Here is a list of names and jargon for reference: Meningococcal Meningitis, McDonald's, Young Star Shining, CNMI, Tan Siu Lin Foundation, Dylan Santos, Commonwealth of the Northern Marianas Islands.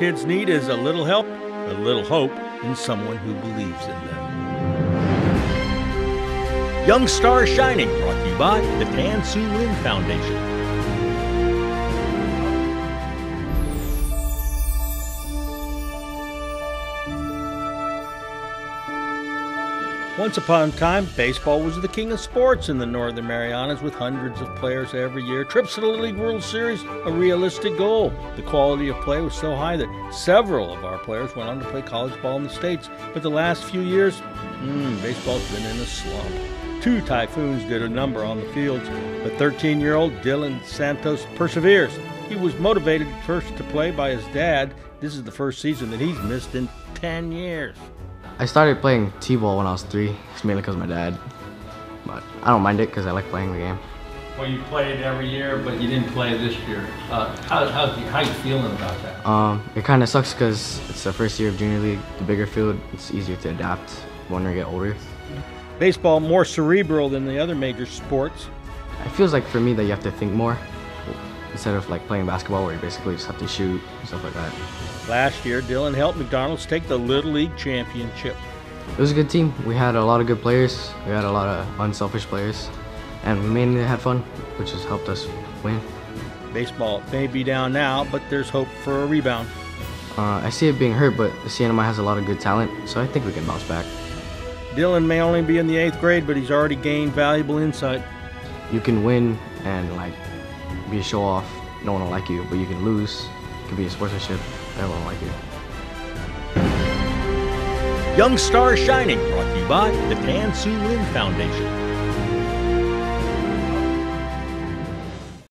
kids need is a little help, a little hope, and someone who believes in them. Young Star Shining, brought to you by the Tan Siu Lin Foundation. Once upon a time, baseball was the king of sports in the Northern Marianas, with hundreds of players every year. Trips to the Little League World Series, a realistic goal. The quality of play was so high that several of our players went on to play college ball in the States. But the last few years, baseball's been in a slump. Two typhoons did a number on the fields, but 13-year-old Dylan Santos perseveres. He was motivated first to play by his dad. This is the first season that he's missed in 10 years. I started playing t-ball when I was 3, it's mainly because of my dad, but I don't mind it because I like playing the game. Well, you played every year, but you didn't play this year. How are you feeling about that? It kind of sucks because it's the first year of junior league, the bigger field, it's easier to adapt when you get older. Baseball, more cerebral than the other major sports. It feels like for me that you have to think more, instead of like playing basketball where you basically just have to shoot and stuff like that. Last year, Dylan helped McDonald's take the Little League Championship. It was a good team. We had a lot of good players. We had a lot of unselfish players. And we mainly had fun, which has helped us win. Baseball may be down now, but there's hope for a rebound. I see it being hurt, but the CNMI has a lot of good talent, so I think we can bounce back. Dylan may only be in the 8th grade, but he's already gained valuable insight. You can win and be a show-off, no one will like you, but you can lose, it can be a sportsmanship, everyone will like you. Young Star Shining, brought to you by the Tan Siu Lin Foundation.